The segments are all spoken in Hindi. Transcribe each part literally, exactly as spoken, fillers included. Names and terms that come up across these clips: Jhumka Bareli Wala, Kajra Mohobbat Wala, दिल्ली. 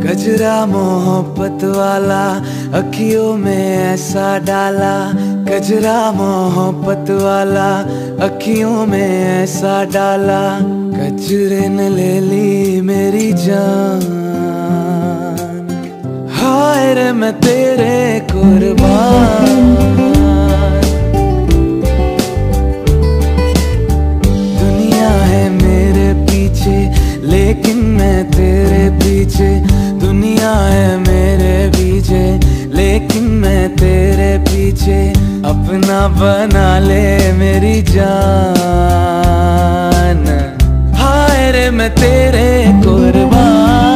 कजरा मोहब्बत वाला अखियों में ऐसा डाला, कजरा मोहब्बत वाला अखियों में ऐसा डाला, कजरे ने ले ली मेरी जान, हाय रे मैं तेरे कुर्बान। दुनिया है मेरे पीछे लेकिन मैं तेरे पीछे, दुनिया है मेरे पीछे लेकिन मैं तेरे पीछे, अपना बना ले मेरी जान, हाय रे मैं तेरे कुर्बान।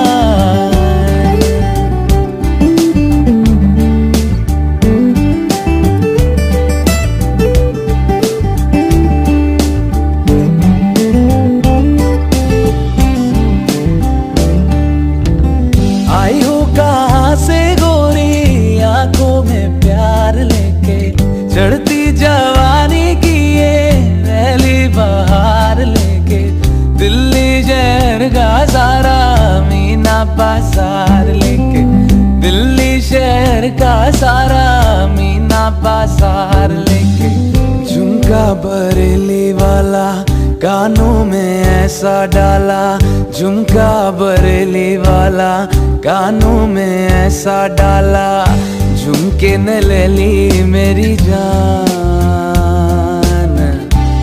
आई हो कहाँ से गोरी आंखों में प्यार लेके, चढ़ती जवानी की ये पहली बहार लेके, दिल्ली शहर का सारा मीना बाजार लेके, दिल्ली शहर का सारा मीना बाजार लेके, झुमका बरेली वाला कानों में ऐसा डाला, झुमका बरेली वाला कानों में ऐसा डाला, झुमके ने ले ली मेरी जान,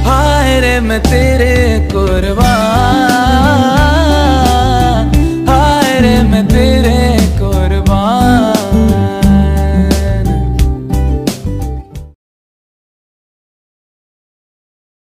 हाय रे मैं तेरे कुर्बान।